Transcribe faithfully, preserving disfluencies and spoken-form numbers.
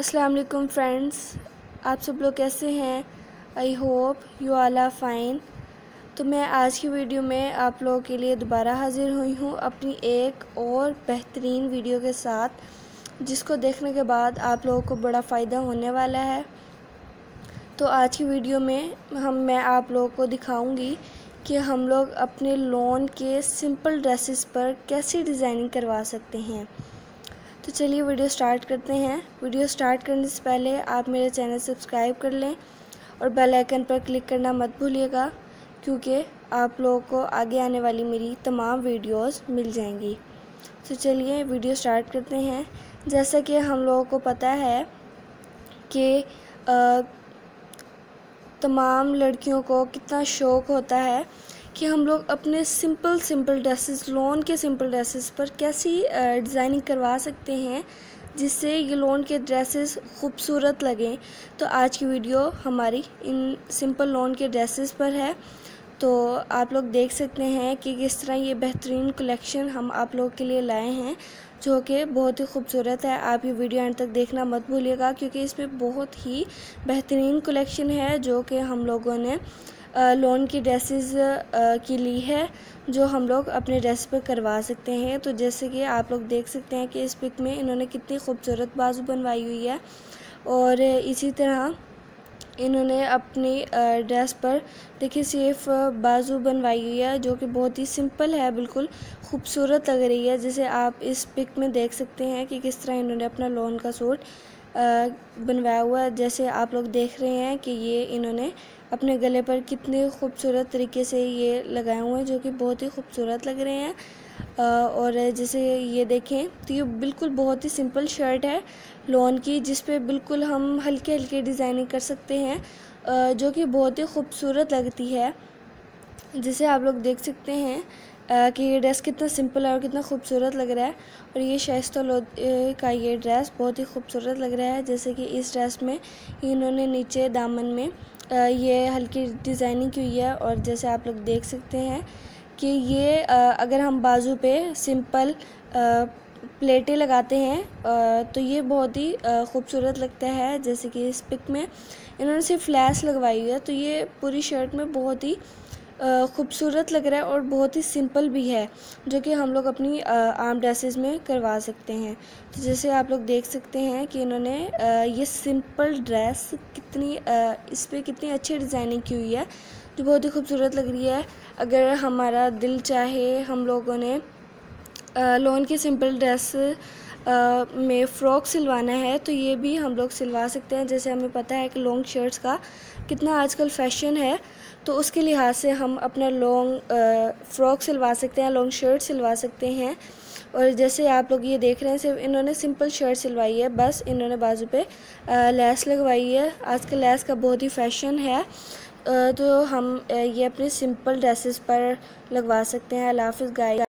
अस्सलाम वालेकुम फ्रेंड्स, आप सब लोग कैसे हैं? I hope you all are fine. तो मैं आज की वीडियो में आप लोगों के लिए दोबारा हाज़िर हुई हूँ अपनी एक और बेहतरीन वीडियो के साथ, जिसको देखने के बाद आप लोगों को बड़ा फ़ायदा होने वाला है। तो आज की वीडियो में हम मैं आप लोगों को दिखाऊंगी कि हम लोग अपने लॉन के सिंपल ड्रेसेस पर कैसी डिज़ाइनिंग करवा सकते हैं। तो चलिए वीडियो स्टार्ट करते हैं। वीडियो स्टार्ट करने से पहले आप मेरे चैनल सब्सक्राइब कर लें और बेल आइकन पर क्लिक करना मत भूलिएगा, क्योंकि आप लोगों को आगे आने वाली मेरी तमाम वीडियोस मिल जाएंगी। तो चलिए वीडियो स्टार्ट करते हैं। जैसा कि हम लोगों को पता है कि तमाम लड़कियों को कितना शौक़ होता है कि हम लोग अपने सिंपल सिंपल ड्रेसेस, लॉन के सिंपल ड्रेसेस पर कैसी डिज़ाइनिंग करवा सकते हैं जिससे ये लॉन के ड्रेसेस खूबसूरत लगें। तो आज की वीडियो हमारी इन सिंपल लॉन के ड्रेसेस पर है। तो आप लोग देख सकते हैं कि किस तरह ये बेहतरीन कलेक्शन हम आप लोगों के लिए लाए हैं, जो कि बहुत ही खूबसूरत है। आप ये वीडियो एंड तक देखना मत भूलिएगा, क्योंकि इसमें बहुत ही बेहतरीन कलेक्शन है जो कि हम लोगों ने लॉन की ड्रेसेस की ली है, जो हम लोग अपने ड्रेस पर करवा सकते हैं। तो जैसे कि आप लोग देख सकते हैं कि इस पिक में इन्होंने कितनी खूबसूरत बाजू बनवाई हुई है, और इसी तरह इन्होंने अपनी ड्रेस पर देखिए सिर्फ बाजू बनवाई हुई है, जो कि बहुत ही सिंपल है, बिल्कुल खूबसूरत लग रही है। जैसे आप इस पिक में देख सकते हैं कि किस तरह इन्होंने अपना लॉन का सूट बनवाया हुआ है। जैसे आप लोग देख रहे हैं कि ये इन्होंने अपने गले पर कितने खूबसूरत तरीके से ये लगाए हुए हैं, जो कि बहुत ही खूबसूरत लग रहे हैं। और जैसे ये देखें तो ये बिल्कुल बहुत ही सिंपल शर्ट है लॉन की, जिस पे बिल्कुल हम हल्के हल्के डिज़ाइनिंग कर सकते हैं, जो कि बहुत ही खूबसूरत लगती है। जैसे आप लोग देख सकते हैं कि ये ड्रेस कितना सिंपल है और कितना खूबसूरत लग रहा है। और ये शाइस्ता लोध का ये ड्रेस बहुत ही खूबसूरत लग रहा है। जैसे कि इस ड्रेस में इन्होंने नीचे दामन में ये हल्की डिज़ाइनिंग की हुई है। और जैसे आप लोग देख सकते हैं कि ये अगर हम बाजू पे सिंपल प्लेटें लगाते हैं तो ये बहुत ही खूबसूरत लगता है। जैसे कि इस पिक में इन्होंने सिर्फ फ्लैश लगवाई हुई है, तो ये पूरी शर्ट में बहुत ही खूबसूरत लग रहा है और बहुत ही सिंपल भी है, जो कि हम लोग अपनी आर्म ड्रेसेस में करवा सकते हैं। तो जैसे आप लोग देख सकते हैं कि इन्होंने ये सिंपल ड्रेस कितनी इस पर कितनी अच्छी डिज़ाइनिंग की हुई है, जो बहुत ही खूबसूरत लग रही है। अगर हमारा दिल चाहे हम लोगों ने लॉन की सिंपल ड्रेस में फ़्रॉक सिलवाना है तो ये भी हम लोग सिलवा सकते हैं। जैसे हमें पता है कि लॉन्ग शर्ट्स का कितना आजकल फैशन है, तो उसके लिहाज से हम अपना लॉन्ग फ़्रॉक सिलवा सकते हैं, लॉन्ग शर्ट सिलवा सकते हैं। और जैसे आप लोग ये देख रहे हैं, सिर्फ इन्होंने सिंपल शर्ट सिलवाई है, बस इन्होंने बाजू पे लेस लगवाई है। आजकल लेस का बहुत ही फैशन है, तो हम ये अपने सिंपल ड्रेसेस पर लगवा सकते हैं। अल्लाह हाफ़िज़ गाइस।